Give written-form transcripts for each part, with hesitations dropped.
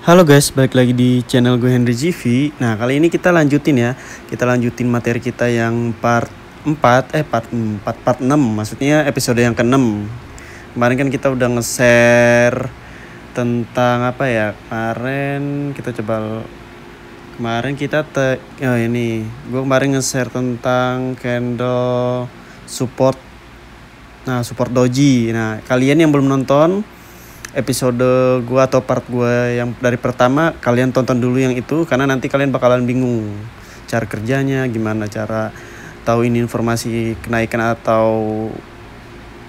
Halo guys, balik lagi di channel gue Henry GV. Nah, kali ini kita lanjutin ya. Kita lanjutin materi kita yang part 6, maksudnya episode yang ke-6. Kemarin kan kita udah nge-share tentang apa ya? Gue kemarin nge-share tentang candle support. Nah, support doji. Nah, kalian yang belum nonton episode gua atau part gua yang dari pertama, kalian tonton dulu yang itu karena nanti kalian bakalan bingung cara kerjanya, gimana cara tahu ini informasi kenaikan atau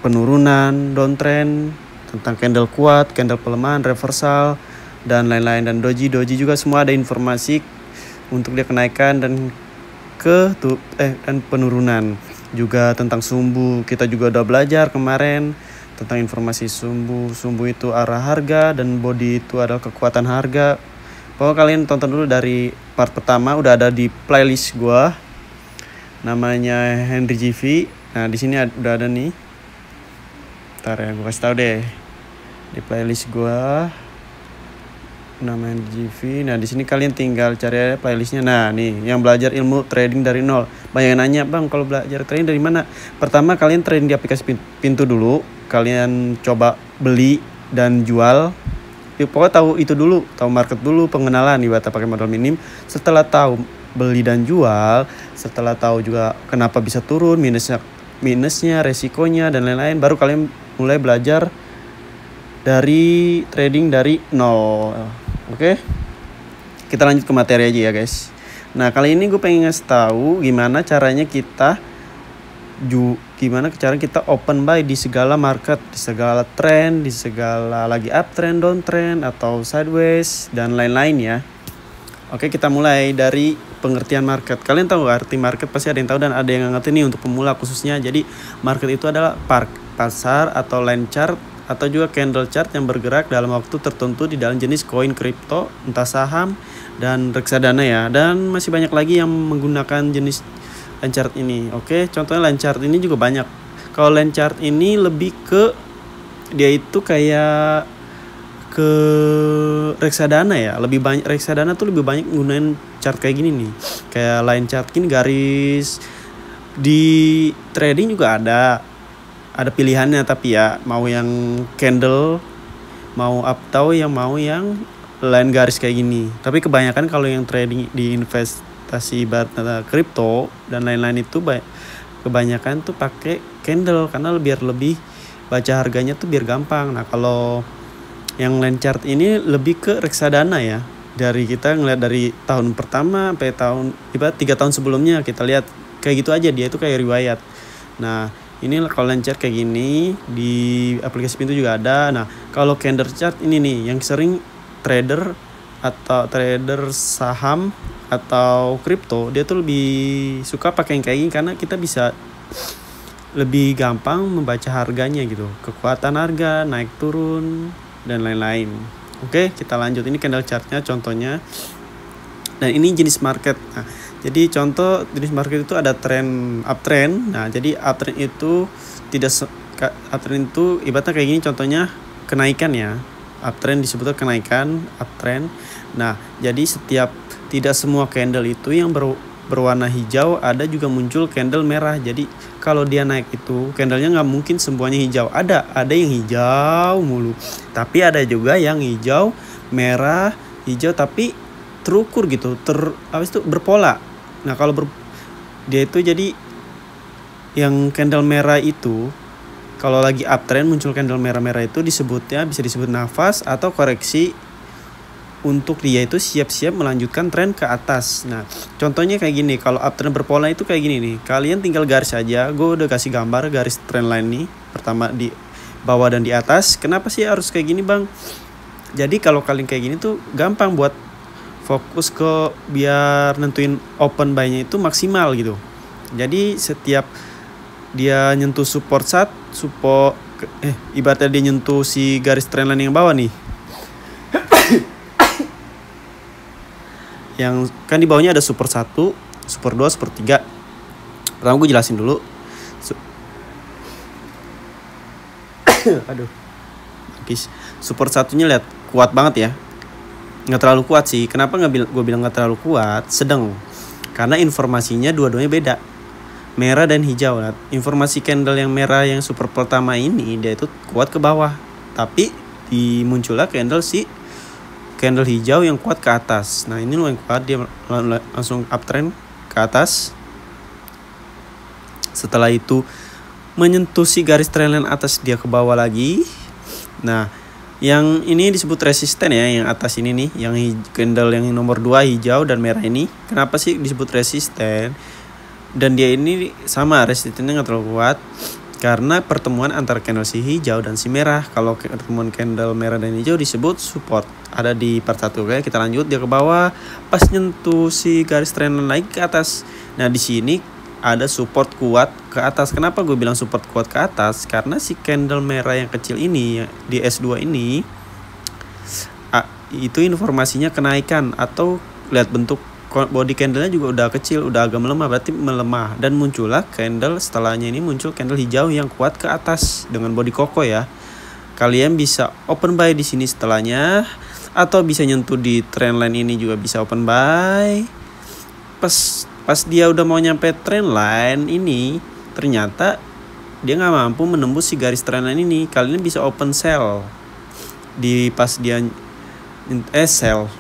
penurunan, downtrend, tentang candle kuat, candle pelemahan, reversal, dan lain-lain. Dan doji juga semua ada informasi untuk dia kenaikan dan penurunan. Juga tentang sumbu, kita juga udah belajar kemarin tentang informasi sumbu itu arah harga, dan body itu adalah kekuatan harga. Pokoknya kalian tonton dulu dari part pertama, udah ada di playlist gua namanya Henry GV. Nah, di sini udah ada nih, ntar ya gua kasih tau deh, di playlist gua namanya Henry GV. Nah, di sini kalian tinggal cari playlistnya. Nah, nih yang belajar ilmu trading dari nol, banyak yang nanya, "Bang, kalau belajar trading dari mana?" Pertama, kalian trading di aplikasi pintu dulu. Kalian coba beli dan jual. Ya, pokoknya tahu itu dulu, tahu market dulu, pengenalan ibarat pakai modal minim. Setelah tahu beli dan jual, setelah tahu juga kenapa bisa turun, minusnya, resikonya, dan lain-lain, baru kalian mulai belajar dari trading dari nol. Oke? Kita lanjut ke materi aja ya, guys. Nah, kali ini gue pengen ngasih tahu gimana caranya kita gimana cara kita open buy di segala market, di segala trend, di segala lagi uptrend, downtrend, atau sideways, dan lain-lain ya. Oke, kita mulai dari pengertian market. Kalian tahu arti market, pasti ada yang tahu dan ada yang ngerti nih, untuk pemula khususnya. Jadi market itu adalah pasar atau line chart atau juga candle chart yang bergerak dalam waktu tertentu di dalam jenis koin, kripto, entah saham, dan reksadana ya. Dan masih banyak lagi yang menggunakan jenis line chart ini. Oke, contohnya line chart ini juga banyak. Kalau line chart ini lebih ke dia itu kayak ke reksadana ya. Lebih banyak reksadana tuh lebih banyak menggunakan chart kayak gini nih. Kayak line chart gini garis. Di trading juga ada pilihannya, tapi ya mau yang candle, mau uptrend, yang mau yang line garis kayak gini. Tapi kebanyakan kalau yang trading di investasi kripto dan lain-lain itu kebanyakan tuh pakai candle karena biar lebih baca harganya tuh biar gampang. Nah, kalau yang line chart ini lebih ke reksadana ya. Dari kita ngeliat dari tahun pertama sampai tahun ibarat 3 tahun sebelumnya, kita lihat kayak gitu aja, dia itu kayak riwayat. Nah, ini kalau line chart kayak gini di aplikasi pintu juga ada. Nah, kalau candle chart ini nih yang sering trader saham atau kripto, dia tuh lebih suka pakai yang kayak gini karena kita bisa lebih gampang membaca harganya gitu, kekuatan harga, naik turun, dan lain-lain. Oke, kita lanjut. Ini candle chartnya contohnya, dan ini jenis market. Nah, jadi contoh jenis market itu ada trend, uptrend. Nah, jadi uptrend itu ibaratnya kayak gini contohnya, kenaikan ya. Uptrend disebutnya kenaikan, uptrend. Nah, jadi tidak semua candle itu yang berwarna hijau, ada juga muncul candle merah. Jadi kalau dia naik itu candlenya nggak mungkin semuanya hijau. Ada yang hijau mulu, tapi ada juga yang hijau, merah, hijau, tapi terukur gitu, berpola. Nah, kalau dia itu jadi yang candle merah itu kalau lagi uptrend muncul candle merah-merah itu disebutnya bisa disebut nafas atau koreksi. Untuk dia itu siap-siap melanjutkan tren ke atas. Nah, contohnya kayak gini. Kalau uptrend berpola itu kayak gini nih. Kalian tinggal garis aja. Gue udah kasih gambar garis trend line nih. Pertama di bawah dan di atas. Kenapa sih harus kayak gini, Bang? Jadi kalau kalian kayak gini tuh gampang buat fokus ke biar nentuin open buy-nya itu maksimal gitu. Jadi setiap dia nyentuh ibaratnya dia nyentuh si garis trend line yang bawah nih. Yang kan di bawahnya ada support 1, support 2, support 3. Pertama gue jelasin dulu. Aduh. Support satunya lihat kuat banget ya. Nggak terlalu kuat sih. Kenapa gue bilang nggak terlalu kuat? Sedang. Karena informasinya dua-duanya beda. Merah dan hijau. Informasi candle yang merah yang super pertama ini, dia itu kuat ke bawah. Tapi dimuncullah candle hijau yang kuat ke atas. Nah ini lumayan kuat, dia langsung uptrend ke atas. Setelah itu menyentuh si garis trendline atas, dia ke bawah lagi. Nah yang ini disebut resisten ya, yang atas ini nih, yang candle yang nomor 2 hijau dan merah ini. Kenapa sih disebut resisten? Dan dia ini sama, resistennya nggak terlalu kuat karena pertemuan antara candle si hijau dan si merah. Kalau pertemuan candle merah dan hijau disebut support. Ada di part 1, oke. Kita lanjut, dia ke bawah, pas nyentuh si garis trendline naik ke atas. Nah di sini ada support kuat ke atas. Kenapa gue bilang support kuat ke atas? Karena si candle merah yang kecil ini di S2 ini itu informasinya kenaikan, atau lihat bentuk body candlenya juga udah kecil, udah agak melemah, berarti melemah. Dan muncullah candle setelahnya ini, muncul candle hijau yang kuat ke atas dengan body kokoh ya. Kalian bisa open buy di sini setelahnya, atau bisa nyentuh di trendline ini juga bisa open buy. Pas dia udah mau nyampe trendline ini, ternyata dia nggak mampu menembus si garis trendline ini. Kalian bisa open sell di pas dia sell.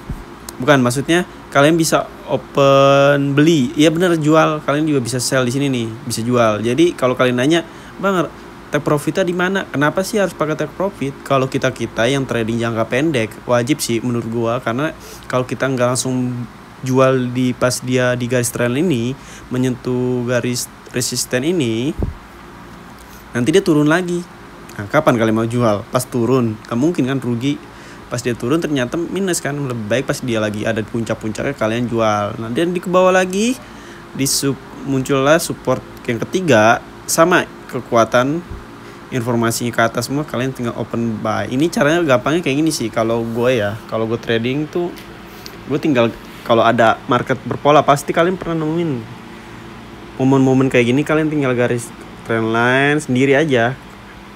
Bukan, maksudnya kalian bisa open beli, ya bener, jual. Kalian juga bisa sell di sini nih, bisa jual. Jadi kalau kalian nanya, "Bang, take profitnya di mana? Kenapa sih harus pakai take profit?" Kalau kita yang trading jangka pendek, wajib sih menurut gua, karena kalau kita nggak langsung jual di pas dia di garis trendline ini, menyentuh garis resisten ini, nanti dia turun lagi. Nah, kapan kalian mau jual? Pas turun, nggak mungkin kan rugi. Pas dia turun ternyata minus kan, lebih baik pas dia lagi ada di puncak-puncaknya kalian jual. Nah dan di ke bawah lagi muncullah support yang ketiga, sama kekuatan informasinya ke atas semua, kalian tinggal open buy. Ini caranya gampangnya kayak gini sih kalau gue ya. Kalau gue trading tuh gue tinggal, kalau ada market berpola pasti kalian pernah nemuin momen-momen kayak gini, kalian tinggal garis trendline sendiri aja.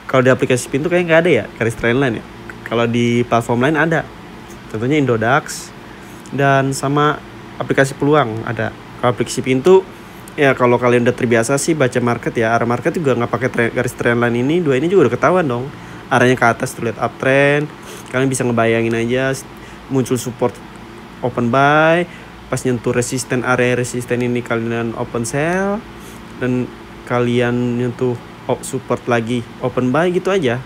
Kalau di aplikasi pintu kayaknya nggak ada ya garis trendline ya. Kalau di platform lain ada, tentunya Indodax dan sama aplikasi peluang ada. Kalau aplikasi pintu ya, kalau kalian udah terbiasa sih baca market ya, arah market juga nggak pakai garis trendline ini, dua ini juga udah ketahuan dong. Arahnya ke atas tuh, lihat uptrend, kalian bisa ngebayangin aja muncul support open buy, pas nyentuh resisten area resisten ini kalian open sell, dan kalian nyentuh support lagi open buy, gitu aja.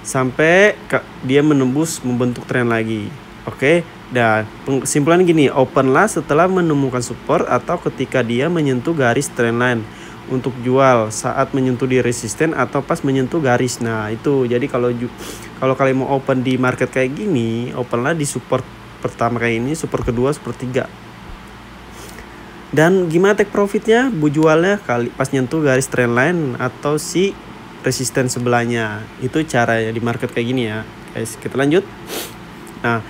Sampai dia menembus membentuk tren lagi. Oke, dan kesimpulan gini, open lah setelah menemukan support atau ketika dia menyentuh garis trendline. Untuk jual saat menyentuh di resisten atau pas menyentuh garis. Nah itu, jadi kalau kalian mau open di market kayak gini, open lah di support pertama kayak ini, support kedua, support tiga. Dan gimana take profitnya? Bu jualnya kali pas nyentuh garis trendline atau si resisten sebelahnya. Itu cara ya di market kayak gini ya guys. Kita lanjut. Nah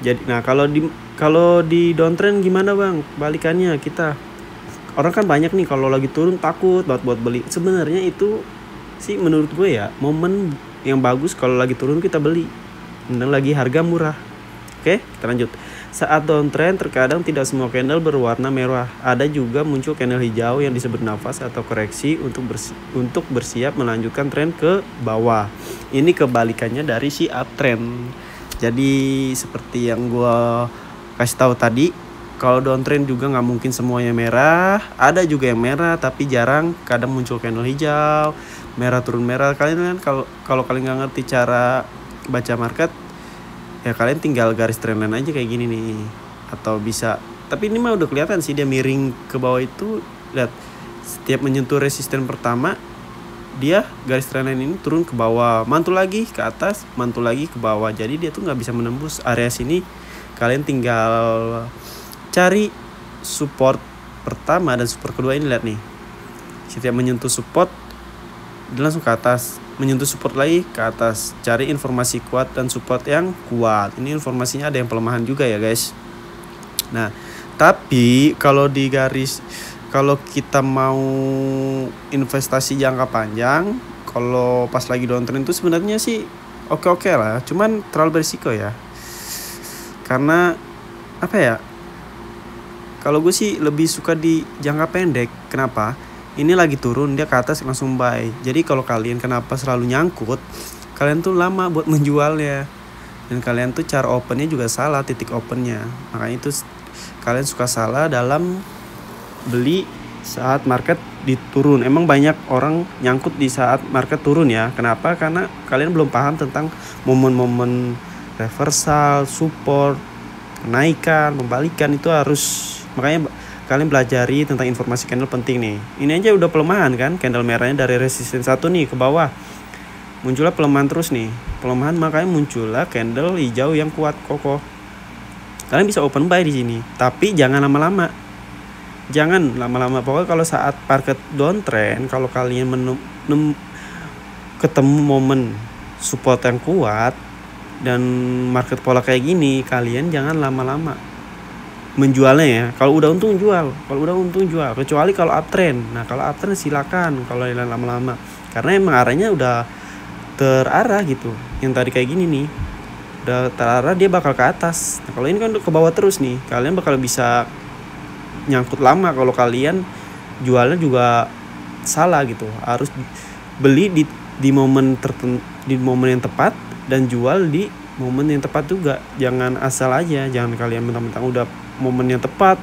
jadi, nah kalau di downtrend gimana bang balikannya? Kita orang kan banyak nih kalau lagi turun takut banget buat beli. Sebenarnya itu sih menurut gue ya, momen yang bagus kalau lagi turun kita beli, dan lagi harga murah. Oke, kita lanjut. Saat downtrend terkadang tidak semua candle berwarna merah. Ada juga muncul candle hijau yang disebut nafas atau koreksi untuk bersiap melanjutkan tren ke bawah. Ini kebalikannya dari si uptrend. Jadi seperti yang gua kasih tahu tadi, kalau downtrend juga nggak mungkin semuanya merah. Ada juga yang merah tapi jarang, kadang muncul candle hijau, merah turun merah. Kalian kan kalau kalian nggak ngerti cara baca market, ya kalian tinggal garis trendline aja kayak gini nih, atau bisa, tapi ini mah udah kelihatan sih dia miring ke bawah itu. Lihat, setiap menyentuh resisten pertama dia garis trendline ini turun ke bawah, mantul lagi ke atas, mantul lagi ke bawah. Jadi dia tuh nggak bisa menembus area sini. Kalian tinggal cari support pertama dan support kedua ini. Lihat nih, setiap menyentuh support dia langsung ke atas, menyentuh support lagi ke atas. Cari informasi kuat dan support yang kuat. Ini informasinya ada yang pelemahan juga ya guys. Nah tapi kalau di garis, kalau kita mau investasi jangka panjang, kalau pas lagi downtrend itu sebenarnya sih oke-oke lah, cuman terlalu berisiko ya. Karena apa ya, kalau gue sih lebih suka di jangka pendek. Kenapa? Ini lagi turun, dia ke atas langsung buy. Jadi kalau kalian kenapa selalu nyangkut, kalian tuh lama buat menjualnya. Dan kalian tuh cara opennya juga salah, titik opennya. Makanya itu kalian suka salah dalam beli saat market diturun. Emang banyak orang nyangkut di saat market turun ya. Kenapa? Karena kalian belum paham tentang momen-momen reversal, support, kenaikan, membalikan itu harus. Makanya kalian pelajari tentang informasi candle penting nih. Ini aja udah pelemahan kan, candle merahnya dari resisten 1 nih ke bawah. Muncullah pelemahan terus nih. Pelemahan makanya muncullah candle hijau yang kuat kokoh. Kalian bisa open buy di sini, tapi jangan lama-lama. Jangan lama-lama. Pokoknya kalau saat market downtrend, kalau kalian ketemu momen support yang kuat dan market pola kayak gini, kalian jangan lama-lama menjualnya ya. Kalau udah untung jual, kalau udah untung jual, kecuali kalau uptrend. Nah kalau uptrend silakan kalau lama-lama, karena emang arahnya udah terarah gitu. Yang tadi kayak gini nih udah terarah, dia bakal ke atas. Nah, kalau ini kan ke bawah terus nih, kalian bakal bisa nyangkut lama kalau kalian jualnya juga salah gitu. Harus beli di momen tertentu, di momen yang tepat, dan jual di momen yang tepat juga. Jangan asal aja, jangan kalian mentang-mentang udah momen yang tepat,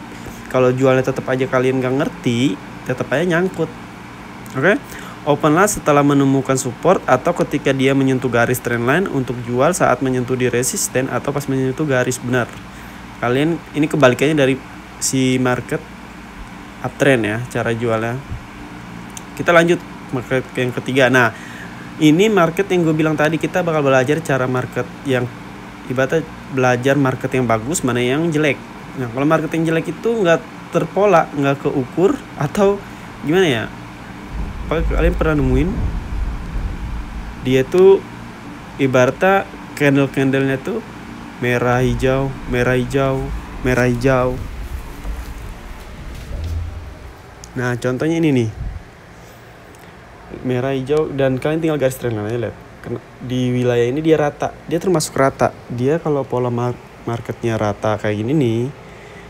kalau jualnya tetap aja kalian gak ngerti, tetap aja nyangkut. Oke, openlah setelah menemukan support atau ketika dia menyentuh garis trendline, untuk jual saat menyentuh di resisten atau pas menyentuh garis benar. Kalian ini kebalikannya dari si market uptrend ya cara jualnya. Kita lanjut market yang ketiga. Nah ini market yang gue bilang tadi, kita bakal belajar cara market yang ibaratnya belajar market yang bagus, mana yang jelek. Nah kalau market yang jelek itu nggak terpola, nggak keukur, atau gimana ya, kalian pernah nemuin dia tuh ibaratnya candle-candlenya tuh merah hijau, merah hijau, merah hijau. Nah contohnya ini nih, merah hijau, dan kalian tinggal garis trendline-nya, lihat di wilayah ini dia rata, dia termasuk rata. Dia kalau pola marketnya rata kayak gini nih,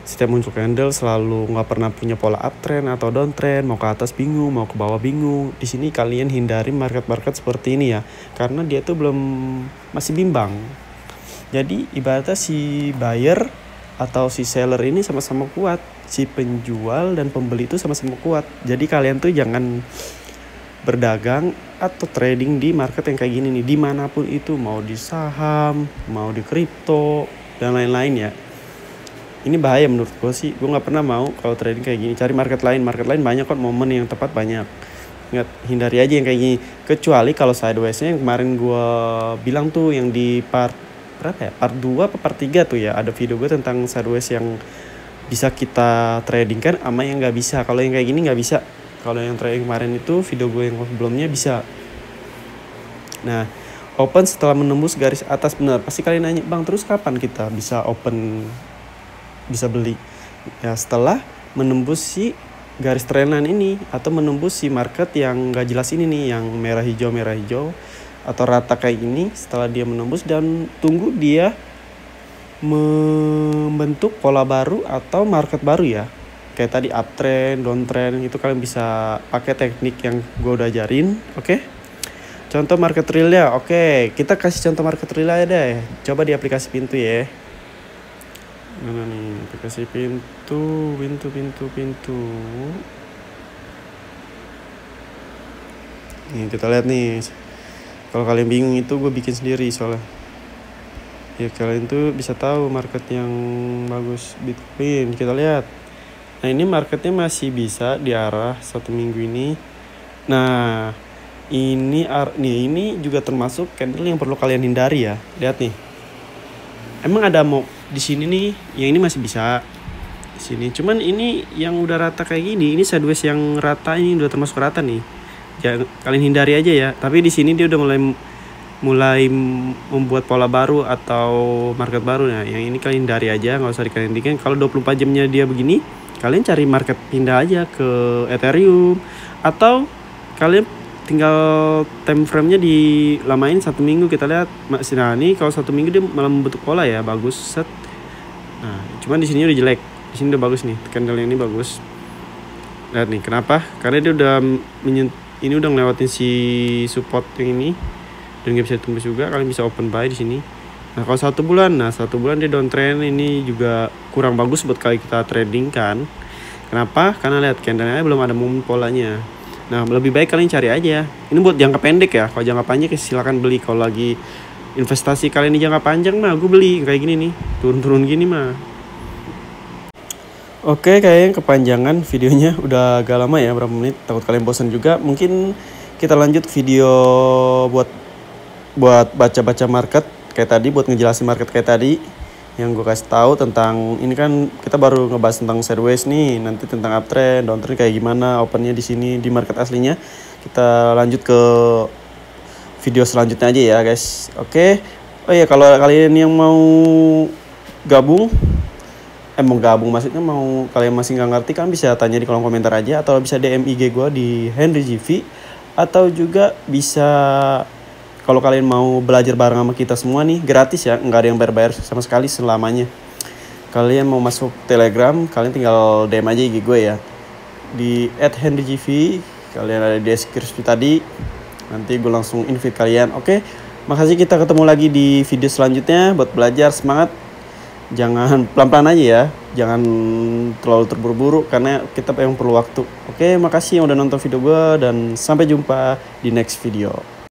setiap muncul candle selalu nggak pernah punya pola uptrend atau downtrend, mau ke atas bingung, mau ke bawah bingung. Di sini kalian hindari market-market seperti ini ya, karena dia tuh belum, masih bimbang. Jadi ibaratnya si buyer atau si seller ini sama-sama kuat, si penjual dan pembeli itu sama-sama kuat. Jadi kalian tuh jangan berdagang atau trading di market yang kayak gini nih, dimanapun itu, mau di saham, mau di kripto, dan lain-lain ya. Ini bahaya menurut gue sih, gue nggak pernah mau kalau trading kayak gini. Cari market lain, banyak kok, momen yang tepat banyak. Ingat, hindari aja yang kayak gini. Kecuali kalau sidewaysnya yang kemarin gue bilang tuh, yang di part berapa ya, part 2 atau part 3 tuh ya, ada video gue tentang sideways yang bisa kita trading kan, sama yang nggak bisa. Kalau yang kayak gini nggak bisa. Kalau yang trading kemarin itu video gue yang sebelumnya bisa. Nah, open setelah menembus garis atas benar. Pasti kalian nanya, bang terus kapan kita bisa open, bisa beli ya? Setelah menembus si garis trendline ini, atau menembus si market yang gak jelas ini nih, yang merah hijau atau rata kayak ini. Setelah dia menembus dan tunggu dia membentuk pola baru atau market baru ya, kayak tadi uptrend, downtrend, itu kalian bisa pakai teknik yang gue udah ajarin. Oke, contoh market real ya. Oke, kita kasih contoh market real aja deh, coba di aplikasi pintu ya. Nah, nih, aplikasi pintu. Nih, kita lihat nih. Kalau kalian bingung itu gue bikin sendiri soalnya. Ya kalian tuh bisa tahu market yang bagus Bitcoin. Kita lihat. Nah, ini marketnya masih bisa di arah satu minggu ini. Nah, ini juga termasuk candle yang perlu kalian hindari ya. Lihat nih. Emang ada mau di sini nih, yang ini masih bisa di sini. Cuman ini yang udah rata kayak gini, ini sideways yang rata ini udah termasuk rata nih. Jangan, kalian hindari aja ya. Tapi di sini dia udah mulai membuat pola baru atau market baru. Nah, yang ini kalian hindari aja, nggak usah dikalian. Kalau 24 jamnya dia begini, kalian cari market pindah aja ke Ethereum, atau kalian tinggal time frame-nya dilamain 1 minggu. Kita lihat, nah ini kalau 1 minggu dia malah membentuk pola ya, bagus set. Nah, cuman di sini udah jelek. Di sini udah bagus nih. Candle ini bagus. Lihat nih, kenapa? Karena dia udah ini udah ngelewatin si support yang ini dan nggak bisa tembus juga. Kalian bisa open buy di sini. Nah, kalau satu bulan dia downtrend, ini juga kurang bagus buat kali kita trading kan. Kenapa? Karena lihat candlenya belum ada momen polanya. Nah, lebih baik kalian cari aja. Ini buat jangka pendek ya. Kalau jangka panjang silakan beli. Kalau lagi investasi kalian di jangka panjang mah gue beli kayak gini nih, turun-turun gini mah. Oke, kayaknya kepanjangan videonya, udah agak lama ya, berapa menit, takut kalian bosan juga. Mungkin kita lanjut video buat baca-baca market kayak tadi, buat ngejelasin market kayak tadi yang gue kasih tahu tentang ini kan. Kita baru ngebahas tentang sideways nih, nanti tentang uptrend, downtrend kayak gimana opennya di sini di market aslinya. Kita lanjut ke video selanjutnya aja ya guys. Oke. Oh iya, kalau kalian yang mau gabung, kalian masih nggak ngerti kan, bisa tanya di kolom komentar aja, atau bisa DM IG gue di Henry GV, atau juga bisa kalau kalian mau belajar bareng sama kita semua nih, gratis ya, nggak ada yang bayar sama sekali selamanya. Kalian mau masuk Telegram, kalian tinggal DM aja IG gue ya di @HenryGV, kalian ada di deskripsi tadi. Nanti gue langsung invite kalian. Oke, makasih, kita ketemu lagi di video selanjutnya. Buat belajar semangat, jangan pelan-pelan aja ya, jangan terlalu terburu-buru karena kita yang perlu waktu. Oke, makasih yang udah nonton video gue dan sampai jumpa di next video.